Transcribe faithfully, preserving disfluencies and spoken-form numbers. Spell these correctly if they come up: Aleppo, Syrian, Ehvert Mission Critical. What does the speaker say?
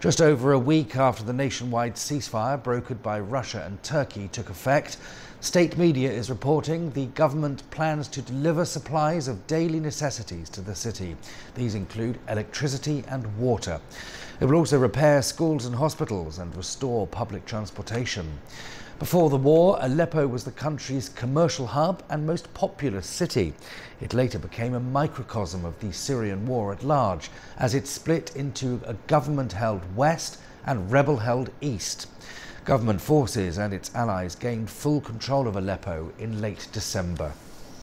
Just over a week after the nationwide ceasefire brokered by Russia and Turkey took effect, state media is reporting the government plans to deliver supplies of daily necessities to the city. These include electricity and water. It will also repair schools and hospitals and restore public transportation. Before the war, Aleppo was the country's commercial hub and most populous city. It later became a microcosm of the Syrian war at large, as it split into a government-held West and rebel-held East. Government forces and its allies gained full control of Aleppo in late December.